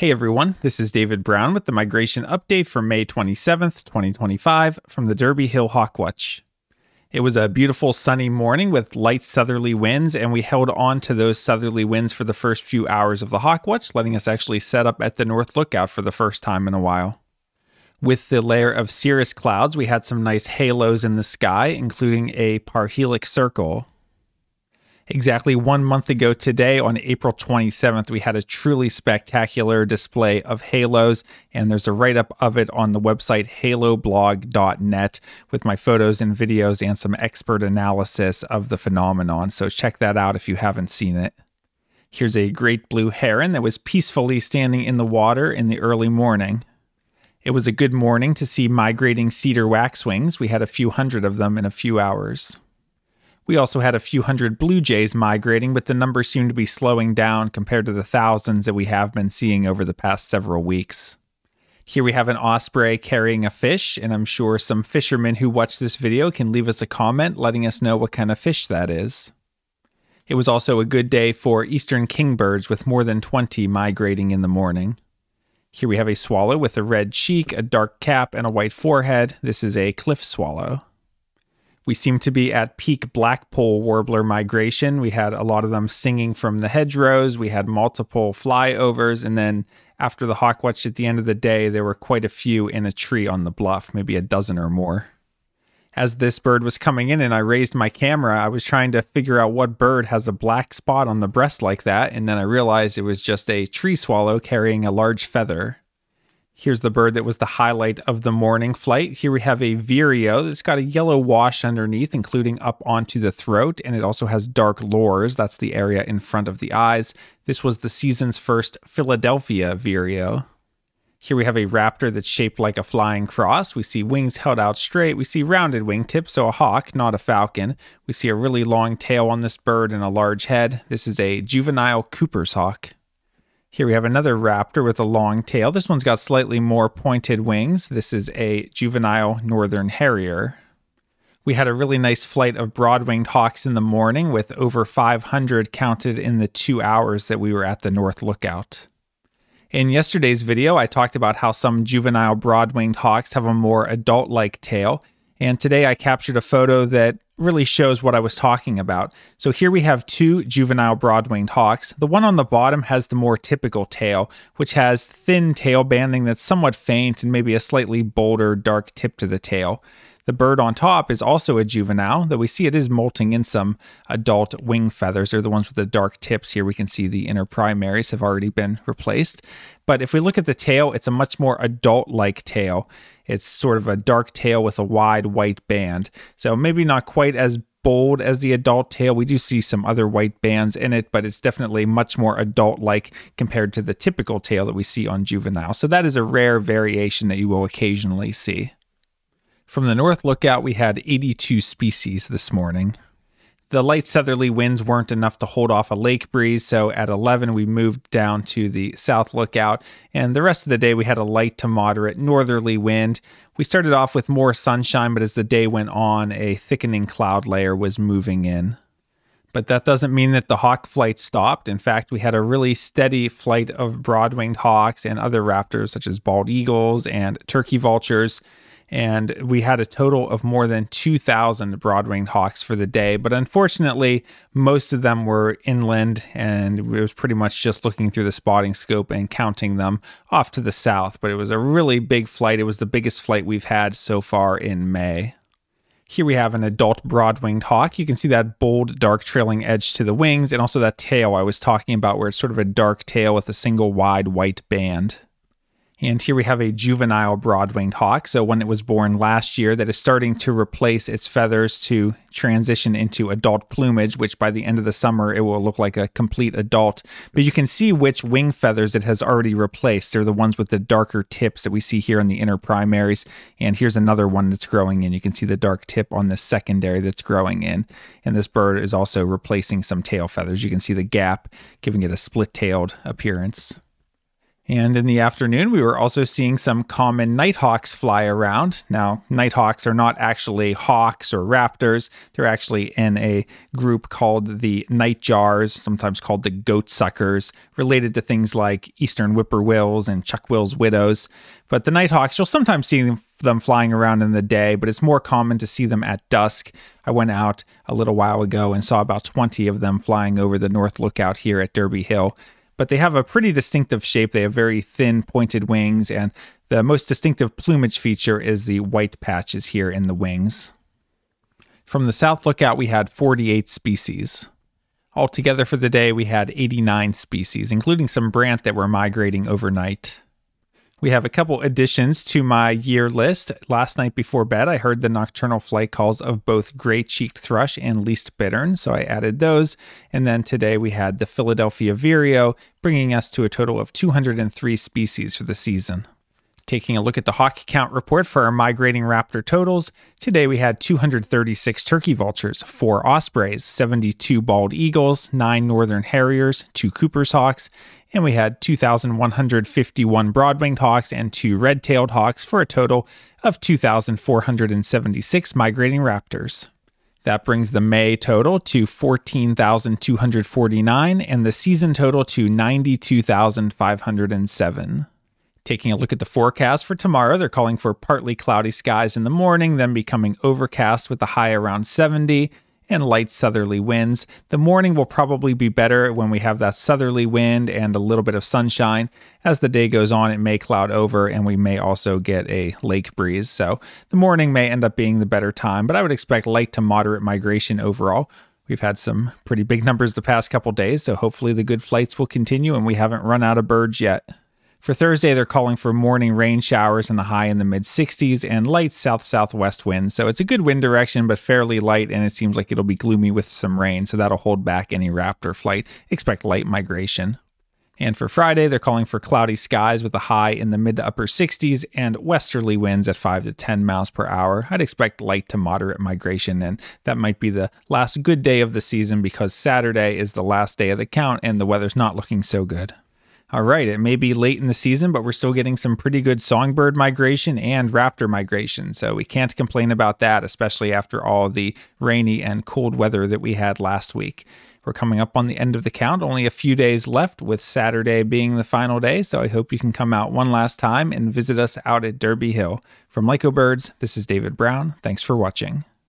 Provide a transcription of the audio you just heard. Hey everyone, this is David Brown with the migration update for May 27th, 2025 from the Derby Hill Hawk Watch. It was a beautiful sunny morning with light southerly winds, and we held on to those southerly winds for the first few hours of the Hawk Watch, letting us actually set up at the North Lookout for the first time in a while. With the layer of cirrus clouds, we had some nice halos in the sky, including a parhelic circle. Exactly 1 month ago today, on April 27th, we had a truly spectacular display of halos, and there's a write-up of it on the website haloblog.net with my photos and videos and some expert analysis of the phenomenon, so check that out if you haven't seen it. Here's a great blue heron that was peacefully standing in the water in the early morning. It was a good morning to see migrating cedar waxwings. We had a few hundred of them in a few hours. We also had a few hundred blue jays migrating, but the numbers seem to be slowing down compared to the thousands that we have been seeing over the past several weeks. Here we have an osprey carrying a fish, and I'm sure some fishermen who watch this video can leave us a comment letting us know what kind of fish that is. It was also a good day for eastern kingbirds with more than 20 migrating in the morning. Here we have a swallow with a red cheek, a dark cap, and a white forehead. This is a cliff swallow. We seem to be at peak blackpoll warbler migration. We had a lot of them singing from the hedgerows. We had multiple flyovers. And then after the Hawk Watch at the end of the day, there were quite a few in a tree on the bluff, maybe a dozen or more. As this bird was coming in and I raised my camera, I was trying to figure out what bird has a black spot on the breast like that. And then I realized it was just a tree swallow carrying a large feather. Here's the bird that was the highlight of the morning flight. Here we have a vireo that's got a yellow wash underneath, including up onto the throat, and it also has dark lores. That's the area in front of the eyes. This was the season's first Philadelphia vireo. Here we have a raptor that's shaped like a flying cross. We see wings held out straight. We see rounded wingtips, so a hawk, not a falcon. We see a really long tail on this bird and a large head. This is a juvenile Cooper's hawk. Here we have another raptor with a long tail. This one's got slightly more pointed wings. This is a juvenile northern harrier. We had a really nice flight of broad-winged hawks in the morning with over 500 counted in the 2 hours that we were at the North Lookout. In yesterday's video, I talked about how some juvenile broad-winged hawks have a more adult-like tail, and today I captured a photo that really shows what I was talking about. So here we have two juvenile broad-winged hawks. The one on the bottom has the more typical tail, which has thin tail banding that's somewhat faint and maybe a slightly bolder dark tip to the tail. The bird on top is also a juvenile, though we see it is molting in some adult wing feathers. They're the ones with the dark tips here. We can see the inner primaries have already been replaced. But if we look at the tail, it's a much more adult-like tail. It's sort of a dark tail with a wide white band. So maybe not quite as bold as the adult tail. We do see some other white bands in it, but it's definitely much more adult-like compared to the typical tail that we see on juvenile. So that is a rare variation that you will occasionally see. From the North Lookout, we had 82 species this morning. The light southerly winds weren't enough to hold off a lake breeze, so at 11 we moved down to the South Lookout, and the rest of the day we had a light to moderate northerly wind. We started off with more sunshine, but as the day went on, a thickening cloud layer was moving in. But that doesn't mean that the hawk flight stopped. In fact, we had a really steady flight of broad-winged hawks and other raptors such as bald eagles and turkey vultures. And we had a total of more than 2,000 broad-winged hawks for the day. But unfortunately, most of them were inland, and it was pretty much just looking through the spotting scope and counting them off to the south. But it was a really big flight. It was the biggest flight we've had so far in May. Here we have an adult broad-winged hawk. You can see that bold, dark trailing edge to the wings, and also that tail I was talking about where it's sort of a dark tail with a single wide white band. And here we have a juvenile broad-winged hawk, so one that was born last year that is starting to replace its feathers to transition into adult plumage, which by the end of the summer it will look like a complete adult. But you can see which wing feathers it has already replaced. They're the ones with the darker tips that we see here in the inner primaries. And here's another one that's growing in. You can see the dark tip on the secondary that's growing in. And this bird is also replacing some tail feathers. You can see the gap, giving it a split-tailed appearance. And in the afternoon, we were also seeing some common nighthawks fly around. Now, nighthawks are not actually hawks or raptors. They're actually in a group called the Night Jars, sometimes called the Goat Suckers, related to things like Eastern Whippoorwills and Chuck Will's Widows. But the nighthawks, you'll sometimes see them flying around in the day, but it's more common to see them at dusk. I went out a little while ago and saw about 20 of them flying over the north lookout here at Derby Hill. But they have a pretty distinctive shape. They have very thin pointed wings, and the most distinctive plumage feature is the white patches here in the wings. From the south lookout, we had 48 species. Altogether for the day, we had 89 species, including some brant that were migrating overnight. We have a couple additions to my year list. Last night before bed, I heard the nocturnal flight calls of both gray-cheeked thrush and least bittern, so I added those. And then today we had the Philadelphia vireo, bringing us to a total of 203 species for the season. Taking a look at the hawk count report for our migrating raptor totals, today we had 236 turkey vultures, 4 ospreys, 72 bald eagles, 9 northern harriers, 2 Cooper's hawks, and we had 2,151 broad-winged hawks and 2 red-tailed hawks for a total of 2,476 migrating raptors. That brings the May total to 14,249 and the season total to 92,507. Taking a look at the forecast for tomorrow, they're calling for partly cloudy skies in the morning, then becoming overcast with a high around 70. And light southerly winds. The morning will probably be better when we have that southerly wind and a little bit of sunshine. As the day goes on, it may cloud over and we may also get a lake breeze. So the morning may end up being the better time, but I would expect light to moderate migration overall. We've had some pretty big numbers the past couple days, so hopefully the good flights will continue and we haven't run out of birds yet. For Thursday, they're calling for morning rain showers and a high in the mid-60s and light south-southwest winds. So it's a good wind direction, but fairly light, and it seems like it'll be gloomy with some rain, so that'll hold back any raptor flight. Expect light migration. And for Friday, they're calling for cloudy skies with a high in the mid to upper 60s and westerly winds at 5 to 10 miles per hour. I'd expect light to moderate migration, and that might be the last good day of the season because Saturday is the last day of the count and the weather's not looking so good. All right, it may be late in the season, but we're still getting some pretty good songbird migration and raptor migration, so we can't complain about that, especially after all the rainy and cold weather that we had last week. We're coming up on the end of the count, only a few days left, with Saturday being the final day, so I hope you can come out one last time and visit us out at Derby Hill. From LycoBirds, this is David Brown. Thanks for watching.